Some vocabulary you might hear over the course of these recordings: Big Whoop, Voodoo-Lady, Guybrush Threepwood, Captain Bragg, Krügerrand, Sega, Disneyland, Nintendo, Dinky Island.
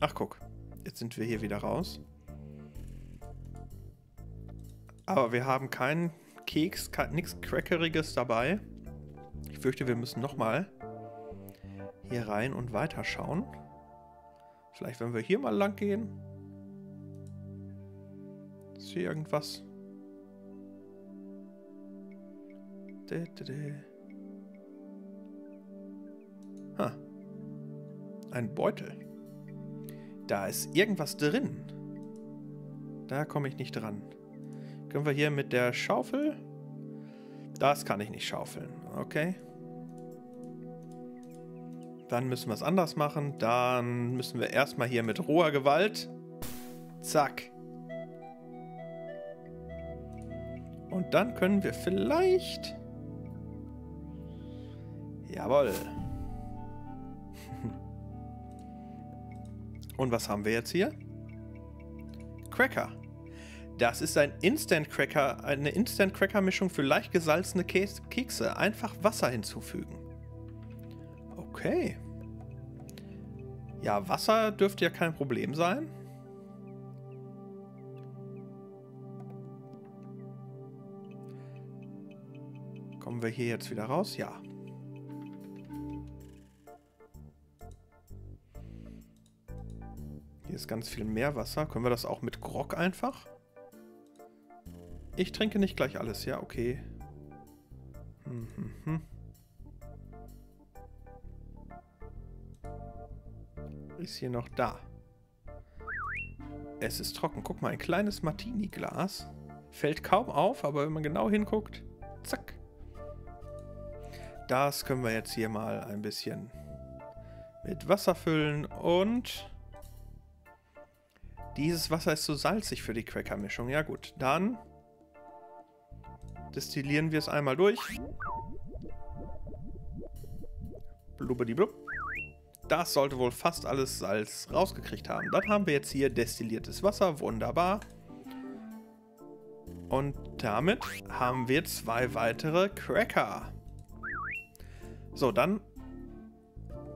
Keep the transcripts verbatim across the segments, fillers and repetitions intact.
Ach, guck. Jetzt sind wir hier wieder raus. Aber wir haben keinen Keks, kein, nichts Crackeriges dabei. Ich fürchte, wir müssen nochmal hier rein und weiterschauen. Vielleicht, wenn wir hier mal lang gehen. Ist hier irgendwas? Ha. Ein Beutel. Da ist irgendwas drin. Da komme ich nicht dran. Können wir hier mit der Schaufel? Das kann ich nicht schaufeln. Okay. Dann müssen wir es anders machen. Dann müssen wir erstmal hier mit roher Gewalt. Zack. Und dann können wir vielleicht... Jawohl. Und was haben wir jetzt hier? Cracker. Das ist ein Instant Cracker, eine Instant Cracker Mischung für leicht gesalzene Kekse. Einfach Wasser hinzufügen. Okay. Ja, Wasser dürfte ja kein Problem sein. Kommen wir hier jetzt wieder raus? Ja. Hier ist ganz viel Meerwasser. Können wir das auch mit Grog einfach? Ich trinke nicht gleich alles. Ja, okay. Hm, hm, hm. Ist hier noch da. Es ist trocken. Guck mal, ein kleines Martini-Glas. Fällt kaum auf, aber wenn man genau hinguckt, zack. Das können wir jetzt hier mal ein bisschen mit Wasser füllen und dieses Wasser ist so salzig für die Cracker-Mischung. Ja gut, dann destillieren wir es einmal durch. Blubberdiblub. Das sollte wohl fast alles Salz rausgekriegt haben. Dann haben wir jetzt hier destilliertes Wasser. Wunderbar. Und damit haben wir zwei weitere Cracker. So, dann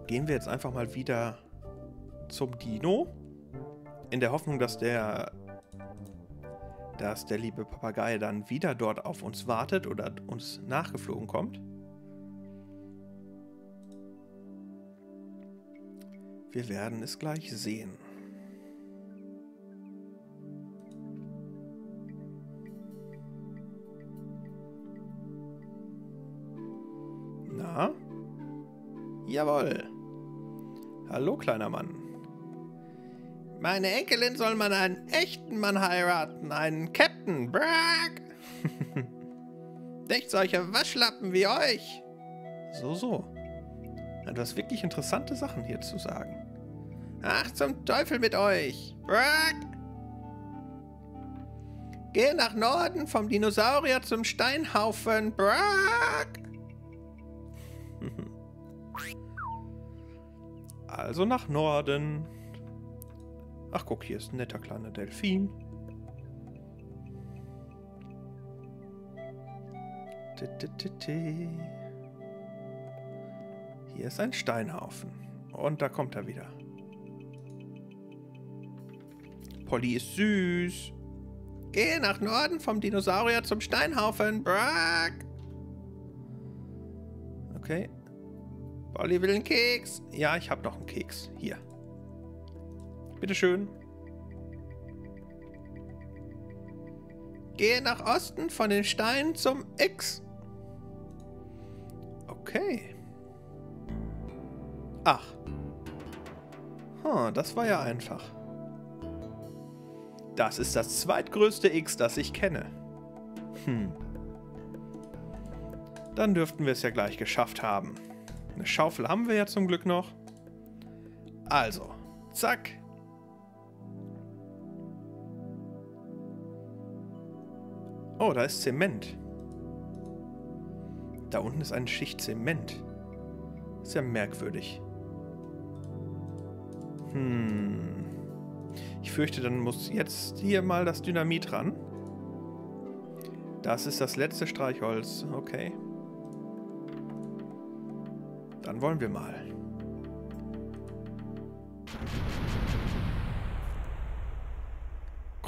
gehen wir jetzt einfach mal wieder zum Dino. In der Hoffnung, dass der, dass der liebe Papagei dann wieder dort auf uns wartet oder uns nachgeflogen kommt. Wir werden es gleich sehen. Na? Jawohl. Hallo, kleiner Mann. Meine Enkelin soll man einen echten Mann heiraten, einen Captain Bragg. Nicht solche Waschlappen wie euch. So, so. Etwas wirklich interessante Sachen hier zu sagen. Ach, zum Teufel mit euch! Brack! Geh nach Norden vom Dinosaurier zum Steinhaufen! Brack! Also nach Norden. Ach, guck, hier ist ein netter kleiner Delfin. Hier ist ein Steinhaufen. Und da kommt er wieder. Polly ist süß. Geh nach Norden vom Dinosaurier zum Steinhaufen. Brack. Okay. Polly will einen Keks. Ja, ich habe noch einen Keks. Hier. Bitteschön. Geh nach Osten von den Steinen zum X. Okay. Ach. Hm, das war ja einfach. Das ist das zweitgrößte X, das ich kenne. Hm. Dann dürften wir es ja gleich geschafft haben. Eine Schaufel haben wir ja zum Glück noch. Also, zack. Oh, da ist Zement. Da unten ist eine Schicht Zement. Ist ja merkwürdig. Hm. Ich fürchte, dann muss jetzt hier mal das Dynamit ran. Das ist das letzte Streichholz. Okay. Dann wollen wir mal.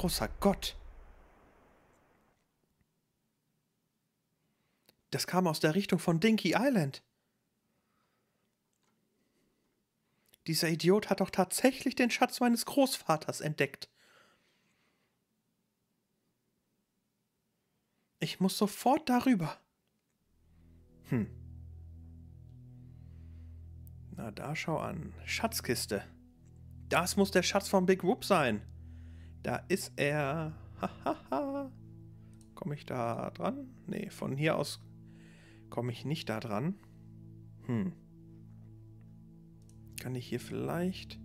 großer Gott. Das kam aus der Richtung von Dinky Island. Dieser Idiot hat doch tatsächlich den Schatz meines Großvaters entdeckt. Ich muss sofort darüber. Hm. Na, da schau an. Schatzkiste. Das muss der Schatz von Big Whoop sein. Da ist er. Hahaha. Komme ich da dran? Nee, von hier aus komme ich nicht da dran. Hm. Kann ich hier vielleicht...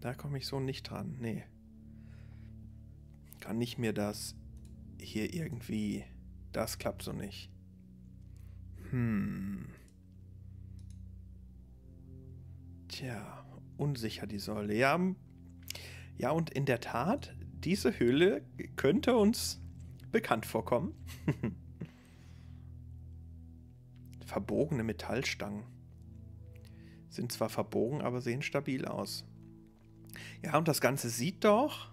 Da komme ich so nicht dran. Nee. Kann ich mir das hier irgendwie... Das klappt so nicht. Hm. Tja, unsicher die Säule. Ja, ja, und in der Tat, diese Höhle könnte uns bekannt vorkommen. Verbogene Metallstangen. Sind zwar verbogen, aber sehen stabil aus. Ja, und das Ganze sieht doch...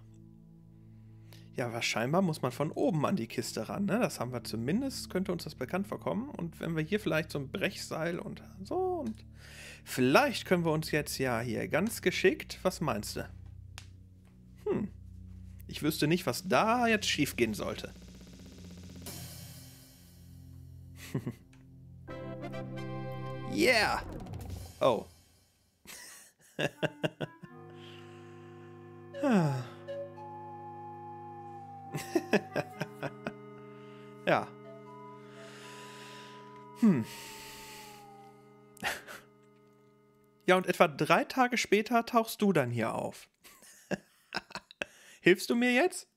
Ja, aber scheinbar muss man von oben an die Kiste ran, ne? Das haben wir zumindest, könnte uns das bekannt vorkommen. Und wenn wir hier vielleicht so ein Brechseil und so und... Vielleicht können wir uns jetzt ja hier ganz geschickt... Was meinst du? Hm. Ich wüsste nicht, was da jetzt schief gehen sollte. Yeah! Oh. Ja. Hm. Ja, und etwa drei Tage später tauchst du dann hier auf. Hilfst du mir jetzt?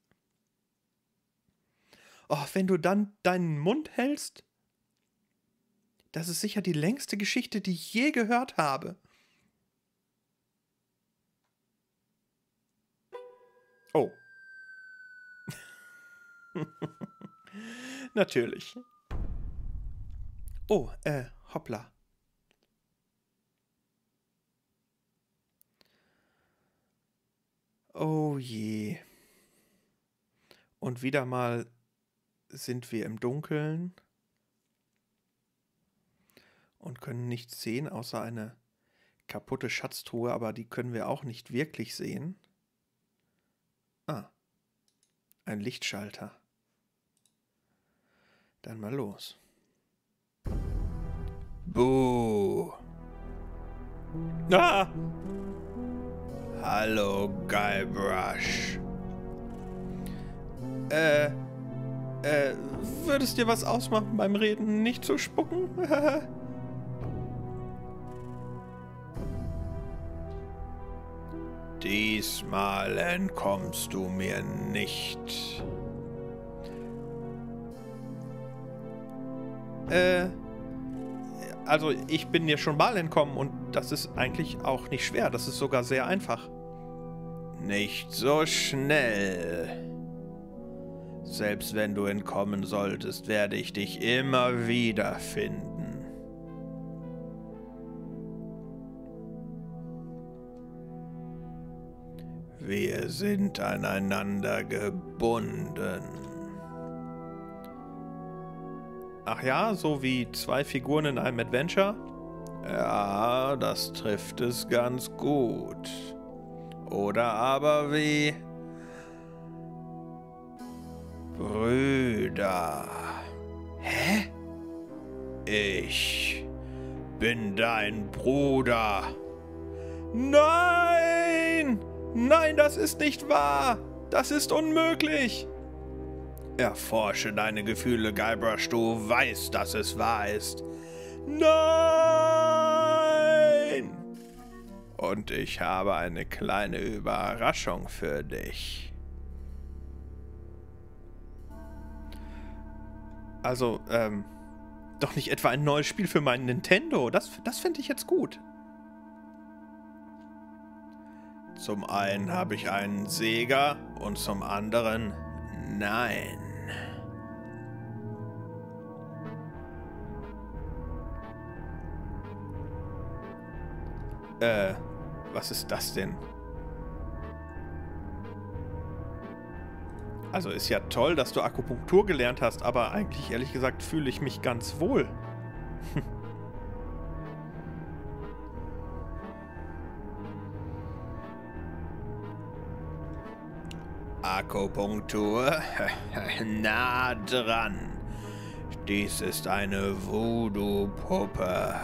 Oh, wenn du dann deinen Mund hältst... Das ist sicher die längste Geschichte, die ich je gehört habe. Oh. Natürlich. Oh, äh, hoppla. Oh je. Und wieder mal sind wir im Dunkeln. Und können nichts sehen, außer eine kaputte Schatztruhe, aber die können wir auch nicht wirklich sehen. Ah, ein Lichtschalter. Dann mal los. Buh! Ah! Hallo, Guybrush. Äh, äh, würdest dir was ausmachen, beim Reden nicht zu spucken? Diesmal entkommst du mir nicht. Äh, also ich bin dir schon mal entkommen und das ist eigentlich auch nicht schwer. Das ist sogar sehr einfach. Nicht so schnell. Selbst wenn du entkommen solltest, werde ich dich immer wieder finden. Wir sind aneinander gebunden. Ach ja, so wie zwei Figuren in einem Adventure? Ja, das trifft es ganz gut. Oder aber wie... Brüder. Hä? Ich bin dein Bruder. Nein! Nein, das ist nicht wahr! Das ist unmöglich! Erforsche deine Gefühle, Guybrush, du weißt, dass es wahr ist. Nein! Und ich habe eine kleine Überraschung für dich. Also, ähm, doch nicht etwa ein neues Spiel für meinen Nintendo. Das, das finde ich jetzt gut. Zum einen habe ich einen Sega und zum anderen nein. Äh, was ist das denn? Also ist ja toll, dass du Akupunktur gelernt hast, aber eigentlich, ehrlich gesagt, fühle ich mich ganz wohl. Akupunktur? Na dran. Dies ist eine Voodoo-Puppe,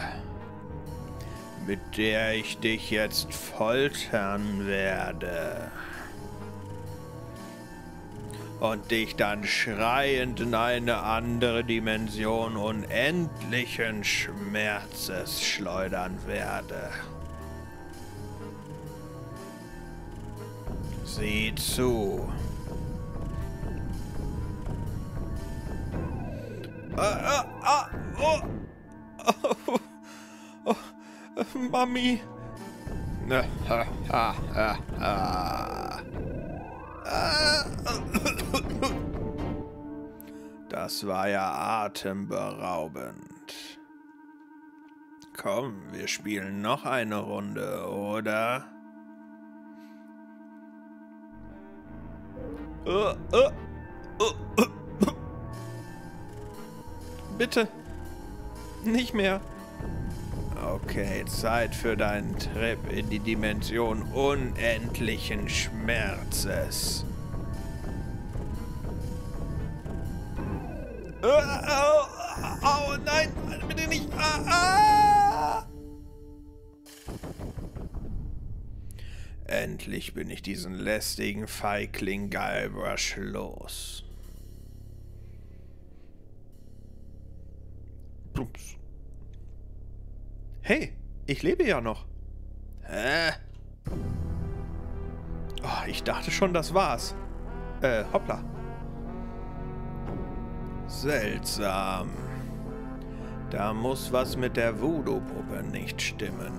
mit der ich dich jetzt foltern werde. Und dich dann schreiend in eine andere Dimension unendlichen Schmerzes schleudern werde. Sieh zu. Ah, ah, oh. Oh, oh, oh, oh, Mami. Das war ja atemberaubend. Komm, wir spielen noch eine Runde, oder? Uh, uh, uh, uh. Bitte. Nicht mehr. Okay, Zeit für deinen Trip in die Dimension unendlichen Schmerzes. Oh, oh, oh nein, bitte nicht. Ah, ah. Endlich bin ich diesen lästigen Feigling Guybrush los. Plumps. Hey, ich lebe ja noch. Hä? Oh, ich dachte schon, das war's. Äh, hoppla. Seltsam. Da muss was mit der Voodoo-Puppe nicht stimmen.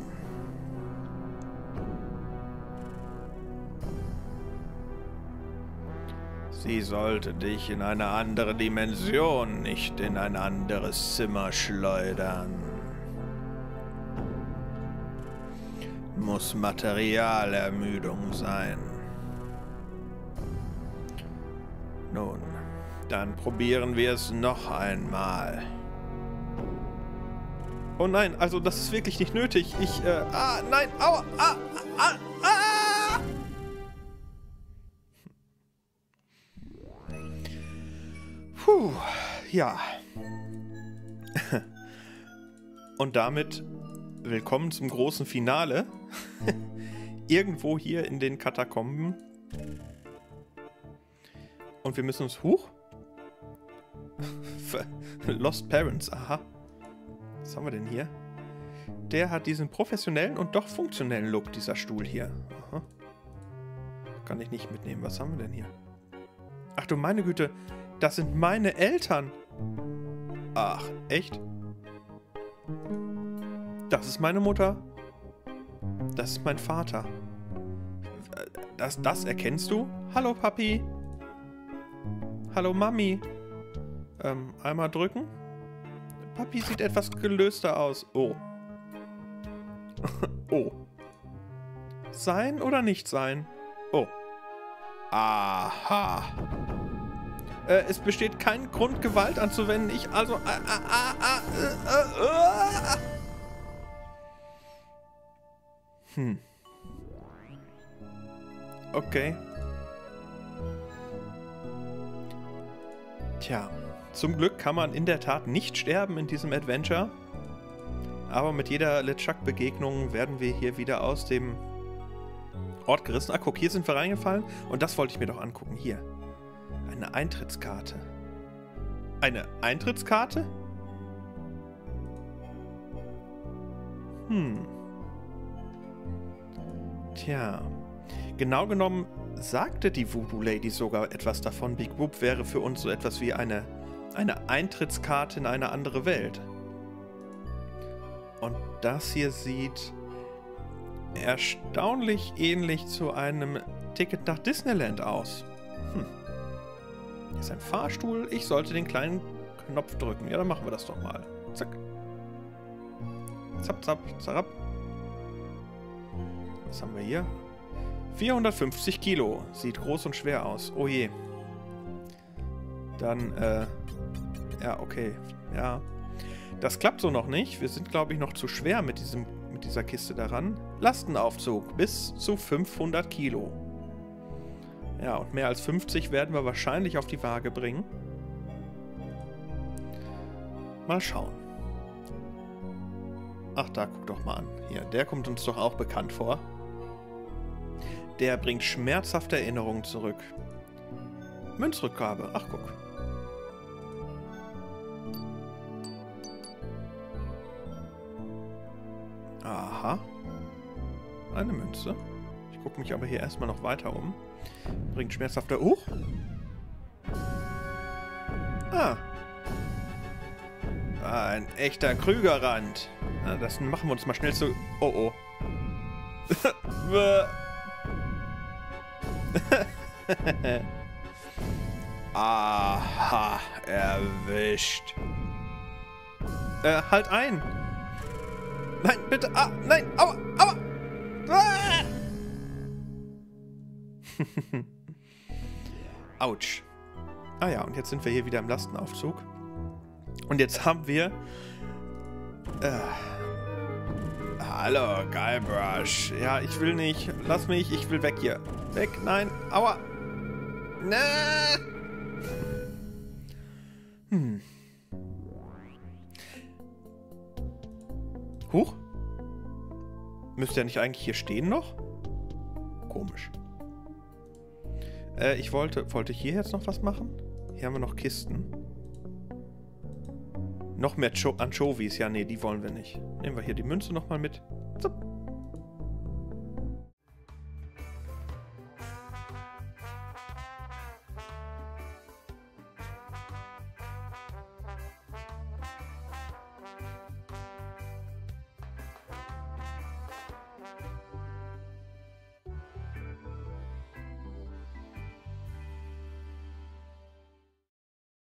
Sie sollte dich in eine andere Dimension, nicht in ein anderes Zimmer schleudern. Muss Materialermüdung sein. Nun, dann probieren wir es noch einmal. Oh nein, also das ist wirklich nicht nötig. Ich, äh, ah, nein, aua, ah, ah, ah. Puh, ja. Und damit willkommen zum großen Finale. Irgendwo hier in den Katakomben. Und wir müssen uns hoch. Lost Parents, aha. Was haben wir denn hier? Der hat diesen professionellen und doch funktionellen Look, dieser Stuhl hier. Aha. Kann ich nicht mitnehmen. Was haben wir denn hier? Ach du meine Güte. Das sind meine Eltern. Ach, echt? Das ist meine Mutter. Das ist mein Vater. Das, das erkennst du? Hallo, Papi. Hallo, Mami. Ähm, einmal drücken. Papi sieht etwas gelöster aus. Oh. Oh. Sein oder nicht sein? Oh. Aha. Äh, es besteht kein Grund, Gewalt anzuwenden. Ich also... Äh, äh, äh, äh, äh. Hm. Okay. Tja, zum Glück kann man in der Tat nicht sterben in diesem Adventure. Aber mit jeder LeChuck-Begegnung werden wir hier wieder aus dem Ort gerissen. Ah, guck, hier sind wir reingefallen. Und das wollte ich mir doch angucken. Hier. Eine Eintrittskarte. Eine Eintrittskarte? Hm. Tja. Genau genommen sagte die Voodoo-Lady sogar etwas davon. Big Whoop wäre für uns so etwas wie eine, eine Eintrittskarte in eine andere Welt. Und das hier sieht erstaunlich ähnlich zu einem Ticket nach Disneyland aus. Hm. Hier ist ein Fahrstuhl. Ich sollte den kleinen Knopf drücken. Ja, dann machen wir das doch mal. Zack. Zapp, zapp, zarab. Was haben wir hier? vierhundertfünfzig Kilo. Sieht groß und schwer aus. Oh je. dann, äh, ja, okay, ja. Das klappt so noch nicht. Wir sind, glaube ich, noch zu schwer mit diesem, mit dieser Kiste daran. Lastenaufzug bis zu fünfhundert Kilo. Ja, und mehr als fünfzig werden wir wahrscheinlich auf die Waage bringen. Mal schauen. Ach, da guck doch mal an. Hier, der kommt uns doch auch bekannt vor. Der bringt schmerzhafte Erinnerungen zurück. Münzrückgabe. Ach, guck. Aha. Eine Münze. Ich gucke mich aber hier erstmal noch weiter um. Bringt schmerzhafte... Oh! Ah! Ein echter Krügerrand. Na, das machen wir uns mal schnell zu... Oh, oh. Aha, erwischt. Äh, halt ein. Nein, bitte. Ah, nein, aua, aua. Ah! Autsch. Ah ja, und jetzt sind wir hier wieder im Lastenaufzug. Und jetzt haben wir... Äh, Hallo, Guybrush. Ja, ich will nicht. Lass mich, ich will weg hier. Weg, nein. Aua. Na. Hm. Huch. Müsste ja nicht eigentlich hier stehen noch? Komisch. Äh, ich wollte... Wollte ich hier jetzt noch was machen? Hier haben wir noch Kisten. Noch mehr Anchovies. Ja, nee, die wollen wir nicht. Nehmen wir hier die Münze nochmal mit.